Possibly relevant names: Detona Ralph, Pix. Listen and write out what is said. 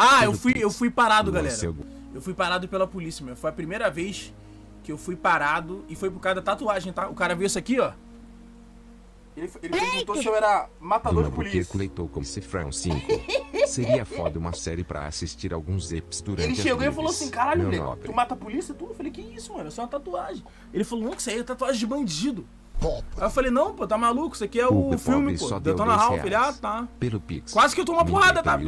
Ah, eu fui parado, galera. Eu fui parado pela polícia, meu. Foi a primeira vez que eu fui parado e foi por causa da tatuagem, tá? O cara viu isso aqui, ó. Ele perguntou se eu era matador de polícia. Porque coletou com Cifrão 5. Seria foda uma série pra assistir alguns eps durante a... Ele chegou e falou assim, caralho, moleque, tu mata a polícia? Tu? Eu falei, que isso, mano? É só uma tatuagem. Ele falou, não, que isso aí é tatuagem de bandido. Aí eu falei, não, pô, tá maluco? Isso aqui é o filme, pô. Detona Ralph, ah, tá. Pelo Pix. Quase que eu tô uma porrada, tá?